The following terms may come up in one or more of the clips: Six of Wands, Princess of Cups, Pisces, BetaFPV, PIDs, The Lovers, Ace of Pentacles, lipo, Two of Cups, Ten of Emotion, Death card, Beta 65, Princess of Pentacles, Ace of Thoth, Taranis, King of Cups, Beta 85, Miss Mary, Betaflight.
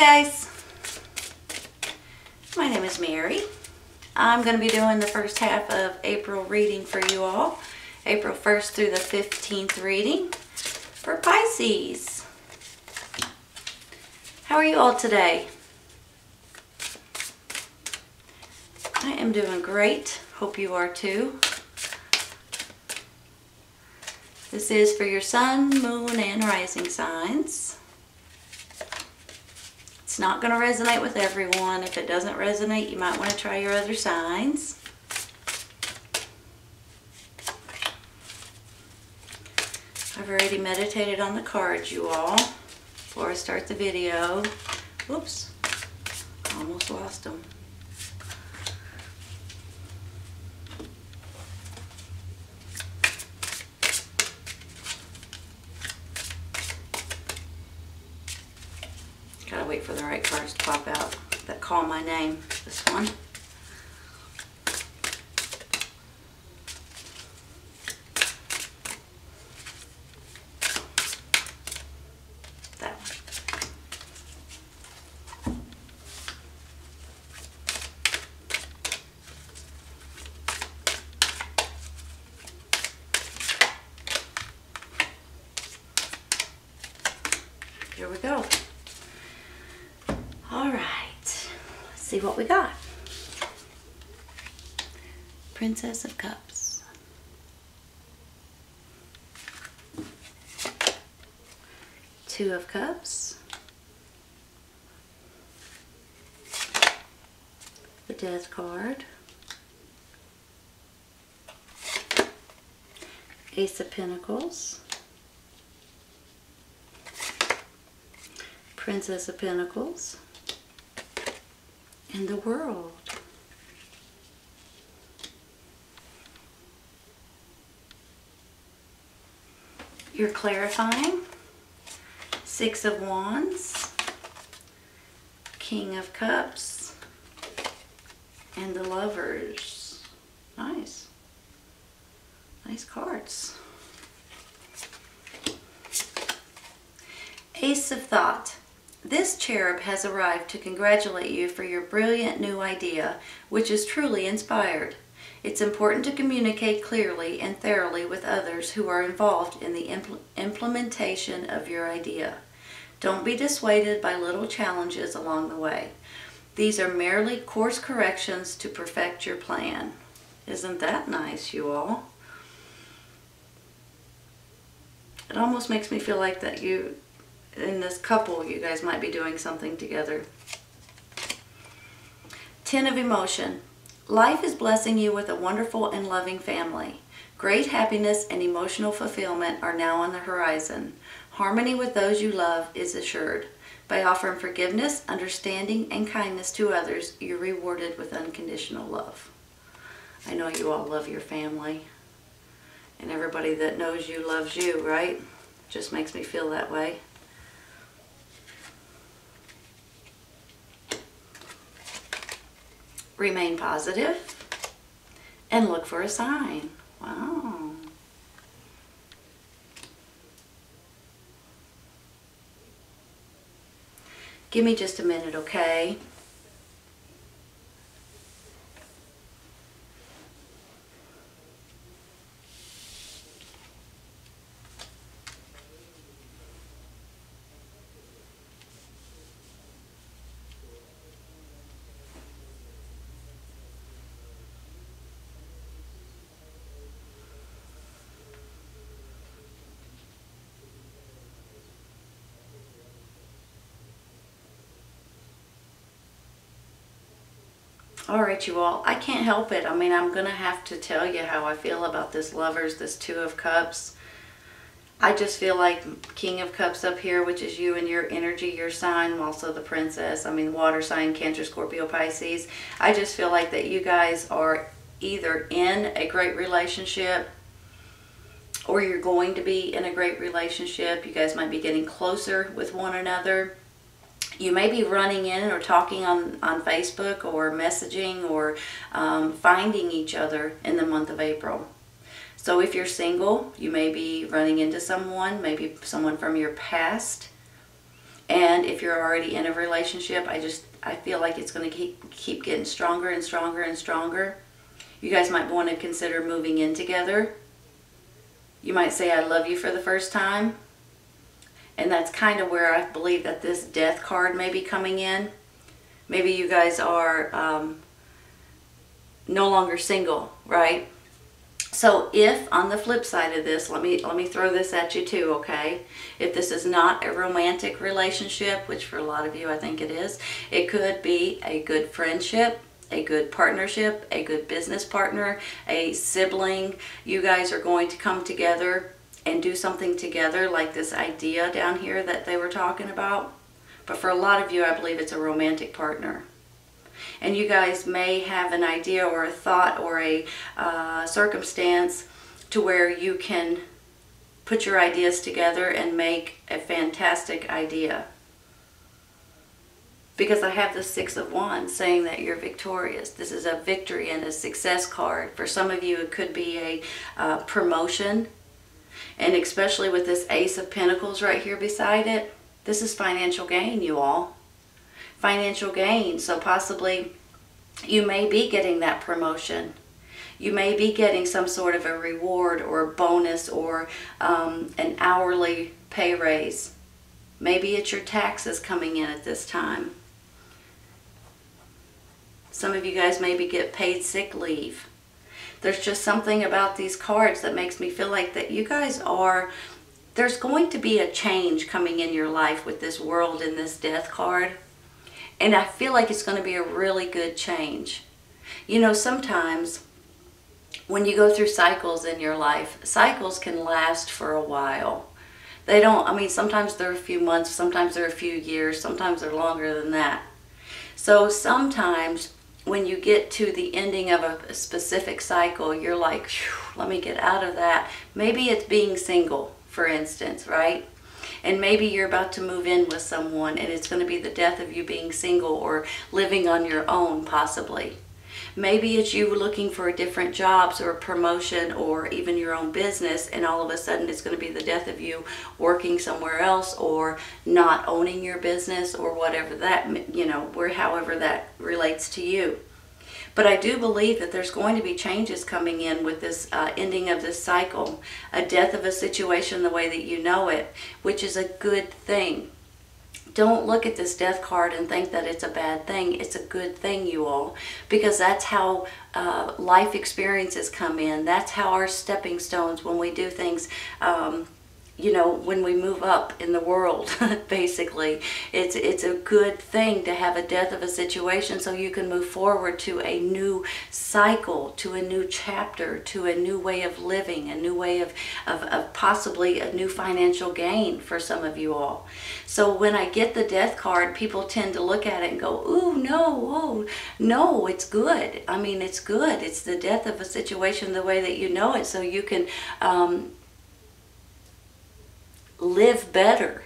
Hi guys, my name is Mary. I'm going to be doing the first half of April reading for you all. April 1st through the 15th reading for Pisces. How are you all today? I am doing great. Hope you are too. This is for your sun, moon, and rising signs. It's not going to resonate with everyone. If it doesn't resonate, you might want to try your other signs. I've already meditated on the cards, you all, before I start the video. Whoops, almost lost them. Wait for the right cards to pop out that call my name. This one. That one. Here we go. Alright, let's see what we got. Princess of Cups. Two of Cups. The Death card. Ace of Pentacles. Princess of Pentacles. In the world. You're clarifying. Six of Wands, King of Cups, and the Lovers. Nice. Nice cards. Ace of Thoth. This cherub has arrived to congratulate you for your brilliant new idea, which is truly inspired. It's important to communicate clearly and thoroughly with others who are involved in the implementation of your idea. Don't be dissuaded by little challenges along the way. These are merely course corrections to perfect your plan. Isn't that nice, you all? It almost makes me feel like that in this couple, you guys might be doing something together. Ten of Emotion. Life is blessing you with a wonderful and loving family. Great happiness and emotional fulfillment are now on the horizon. Harmony with those you love is assured. By offering forgiveness, understanding, and kindness to others, you're rewarded with unconditional love. I know you all love your family. And everybody that knows you loves you, right? Just makes me feel that way. Remain positive and look for a sign. Wow. Give me just a minute, okay? All right, you all, I can't help it. I mean, I'm going to have to tell you how I feel about this Lovers, this Two of Cups. I just feel like King of Cups up here, which is you and your energy, your sign, also the Princess. I mean, water sign, Cancer, Scorpio, Pisces. I just feel like that you guys are either in a great relationship or you're going to be in a great relationship. You guys might be getting closer with one another. You may be running in or talking on Facebook or messaging or finding each other in the month of April. So if you're single, you may be running into someone, maybe someone from your past. And if you're already in a relationship, I feel like it's going to keep getting stronger and stronger and stronger. You guys might want to consider moving in together. You might say, I love you for the first time. And that's kind of where I believe that this death card may be coming in. Maybe you guys are no longer single, right? So if, on the flip side of this, let me throw this at you too, okay? If this is not a romantic relationship, which for a lot of you I think it is, it could be a good friendship, a good partnership, a good business partner, a sibling. You guys are going to come together and do something together, like this idea down here that they were talking about. But for a lot of you, I believe it's a romantic partner. And you guys may have an idea or a thought or a circumstance to where you can put your ideas together and make a fantastic idea. Because I have the Six of Wands saying that you're victorious. This is a victory and a success card. For some of you, it could be a promotion. And especially with this Ace of Pentacles right here beside it, this is financial gain, you all. Financial gain. So possibly you may be getting that promotion. You may be getting some sort of a reward or a bonus or an hourly pay raise. Maybe it's your taxes coming in at this time. Some of you guys maybe get paid sick leave. There's just something about these cards that makes me feel like that you guys are, there's going to be a change coming in your life with this World and this Death card. And I feel like it's going to be a really good change. You know, sometimes when you go through cycles in your life, cycles can last for a while. They don't, I mean, sometimes they're a few months, sometimes they're a few years, sometimes they're longer than that. So sometimes when you get to the ending of a specific cycle, you're like, let me get out of that. Maybe it's being single, for instance, right? And maybe you're about to move in with someone and it's going to be the death of you being single or living on your own, possibly. Maybe it's you looking for different jobs or a promotion or even your own business, and all of a sudden it's going to be the death of you working somewhere else or not owning your business or whatever that, you know, where however that relates to you. But I do believe that there's going to be changes coming in with this ending of this cycle, a death of a situation the way that you know it, which is a good thing. Don't look at this death card and think that it's a bad thing. It's a good thing, you all, because that's how life experiences come in. That's how our stepping stones when we do things, you know, when we move up in the world, basically. It's a good thing to have a death of a situation so you can move forward to a new cycle, to a new chapter, to a new way of living, a new way of possibly a new financial gain for some of you all. So when I get the death card, people tend to look at it and go, ooh, no, oh, no, it's good. I mean, it's good. It's the death of a situation the way that you know it, so you can live better,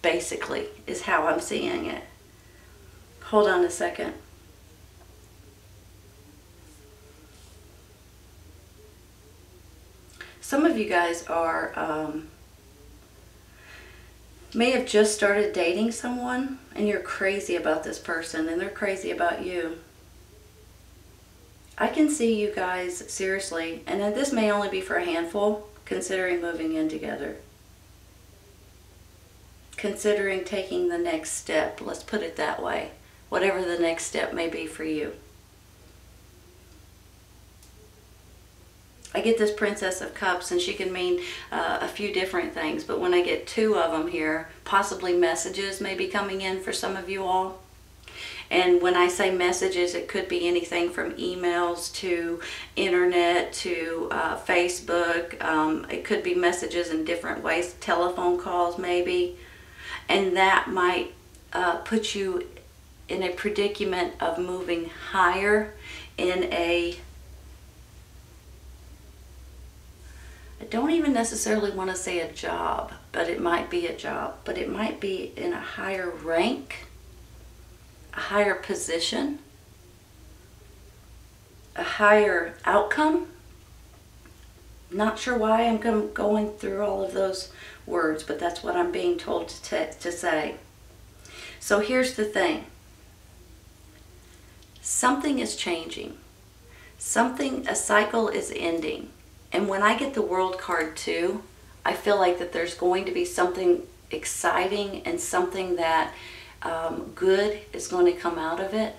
basically, is how I'm seeing it. Hold on a second. Some of you guys are may have just started dating someone and you're crazy about this person and they're crazy about you. I can see you guys seriously, and this may only be for a handful, considering moving in together. Considering taking the next step, let's put it that way, whatever the next step may be for you. I get this Princess of Cups, and she can mean a few different things, but when I get two of them here, possibly messages may be coming in for some of you all. And when I say messages, it could be anything from emails to internet to Facebook. It could be messages in different ways, telephone calls maybe. And that might put you in a predicament of moving higher in a... I don't even necessarily want to say a job, but it might be a job. But it might be in a higher rank, a higher position, a higher outcome. Not sure why I'm going through all of those words, but that's what I'm being told to say. So here's the thing. Something is changing. A cycle is ending. And when I get the World card too, I feel like that there's going to be something exciting and something that good is going to come out of it.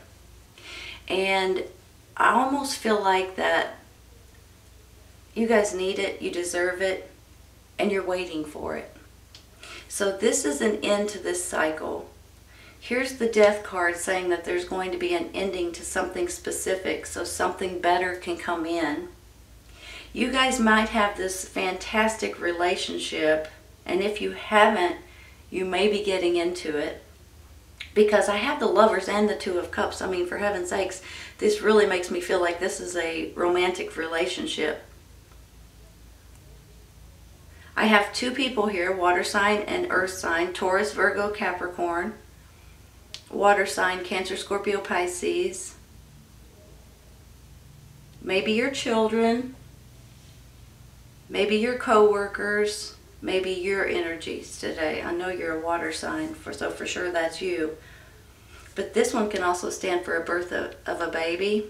And I almost feel like that you guys need it, you deserve it, and you're waiting for it. So this is an end to this cycle. Here's the Death card saying that there's going to be an ending to something specific, so something better can come in. You guys might have this fantastic relationship, and if you haven't, you may be getting into it. Because I have the Lovers and the Two of Cups. I mean, for heaven's sakes, this really makes me feel like this is a romantic relationship. I have two people here, water sign and earth sign, Taurus, Virgo, Capricorn. Water sign, Cancer, Scorpio, Pisces. Maybe your children. Maybe your co-workers. Maybe your energies today. I know you're a water sign, so for sure that's you. But this one can also stand for a birth of a baby,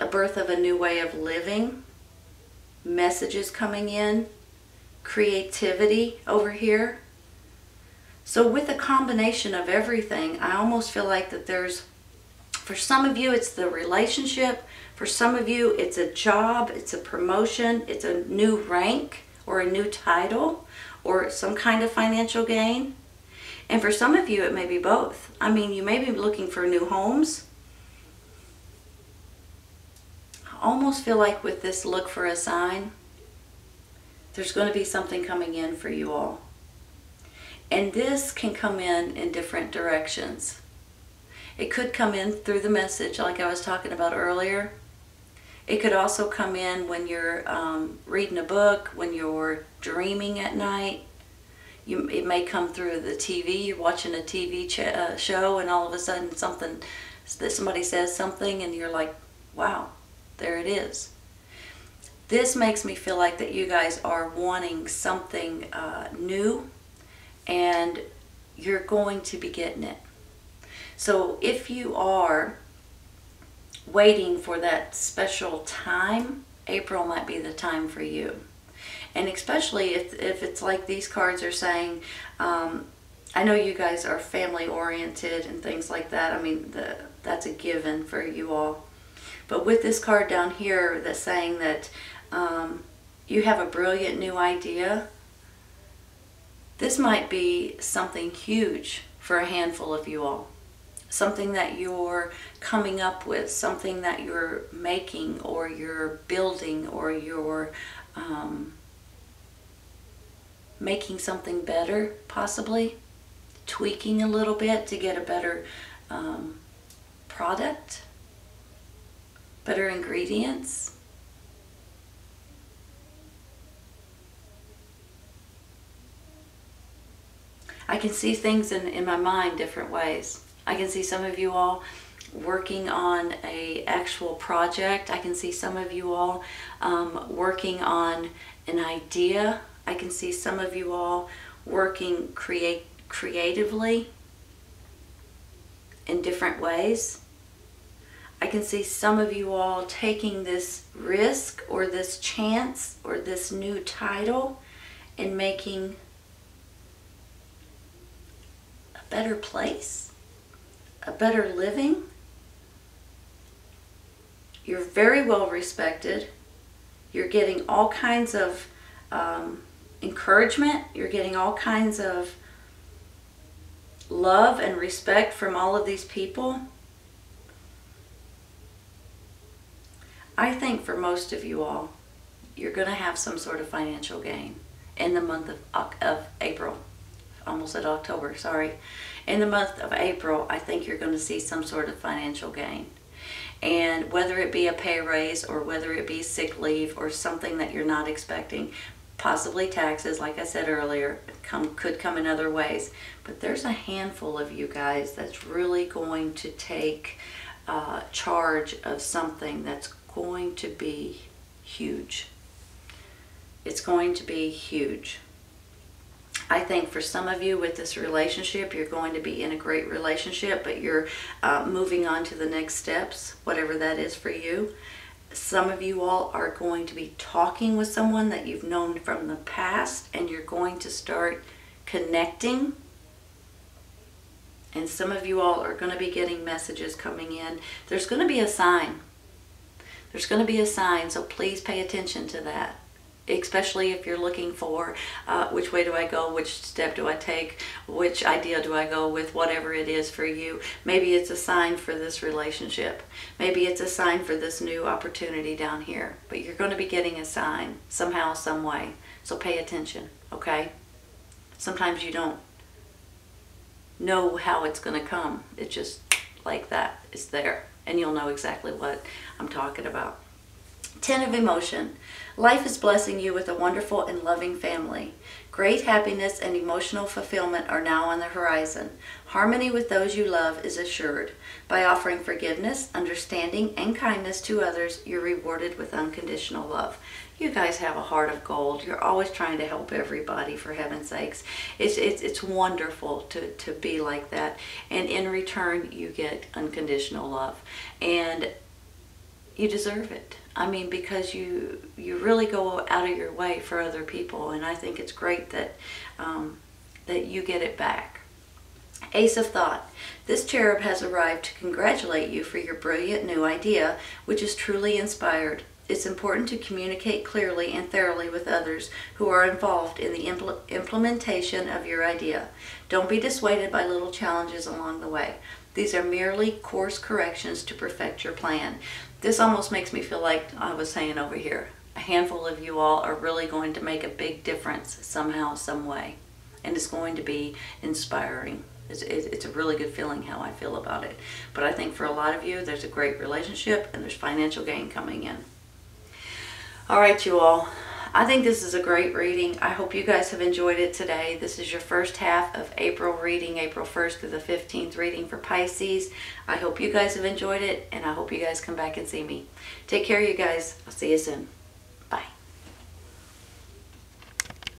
a birth of a new way of living, messages coming in, creativity over here. So with a combination of everything, I almost feel like that there's, for some of you, it's the relationship. For some of you, it's a job, it's a promotion, it's a new rank, or a new title, or some kind of financial gain. And for some of you, it may be both. I mean, you may be looking for new homes. I almost feel like with this look for a sign, there's going to be something coming in for you all. And this can come in different directions. It could come in through the message, like I was talking about earlier. It could also come in when you're reading a book, when you're dreaming at night. It may come through the TV. You're watching a TV show, and all of a sudden somebody says something, and you're like, wow, there it is. This makes me feel like that you guys are wanting something new, and you're going to be getting it. So if you are waiting for that special time, April might be the time for you. And especially if it's like these cards are saying, I know you guys are family oriented and things like that. I mean, that's a given for you all. But with this card down here that's saying that you have a brilliant new idea, this might be something huge for a handful of you all. Something that you're coming up with, something that you're making or you're building or you're making something better, possibly tweaking a little bit to get a better product, better ingredients. I can see things in my mind different ways. I can see some of you all working on an actual project. I can see some of you all working on an idea. I can see some of you all working creatively in different ways. I can see some of you all taking this risk or this chance or this new title and making a better place. A better living. You're very well respected. You're getting all kinds of encouragement. You're getting all kinds of love and respect from all of these people. I think for most of you all, you're going to have some sort of financial gain in the month of April. Almost at October, sorry. In the month of April, I think you're going to see some sort of financial gain. And whether it be a pay raise or whether it be sick leave or something that you're not expecting, possibly taxes, like I said earlier, could come in other ways. But there's a handful of you guys that's really going to take charge of something that's going to be huge. It's going to be huge. I think for some of you with this relationship, you're going to be in a great relationship, but you're moving on to the next steps, whatever that is for you. Some of you all are going to be talking with someone that you've known from the past, and you're going to start connecting. And some of you all are going to be getting messages coming in. There's going to be a sign. There's going to be a sign, so please pay attention to that. Especially if you're looking for which way do I go, which step do I take, which idea do I go with, whatever it is for you. Maybe it's a sign for this relationship. Maybe it's a sign for this new opportunity down here. But you're going to be getting a sign somehow, some way. So pay attention, okay? Sometimes you don't know how it's going to come. It's just like that. It's there. And you'll know exactly what I'm talking about. Ten of Emotion. Life is blessing you with a wonderful and loving family. Great happiness and emotional fulfillment are now on the horizon. Harmony with those you love is assured. By offering forgiveness, understanding, and kindness to others, you're rewarded with unconditional love. You guys have a heart of gold. You're always trying to help everybody, for heaven's sakes. It's wonderful to be like that. And in return, you get unconditional love. And you deserve it. I mean, because you really go out of your way for other people, and I think it's great that that you get it back. Ace of Thoth. This cherub has arrived to congratulate you for your brilliant new idea, which is truly inspired. It's important to communicate clearly and thoroughly with others who are involved in the implementation of your idea. Don't be dissuaded by little challenges along the way. These are merely course corrections to perfect your plan. This almost makes me feel like I was saying over here. A handful of you all are really going to make a big difference somehow, some way. And it's going to be inspiring. It's a really good feeling how I feel about it. But I think for a lot of you, there's a great relationship and there's financial gain coming in. All right, you all. I think this is a great reading. I hope you guys have enjoyed it today. This is your first half of April reading, April 1st through the 15th reading for Pisces. I hope you guys have enjoyed it, and I hope you guys come back and see me. Take care, you guys. I'll see you soon.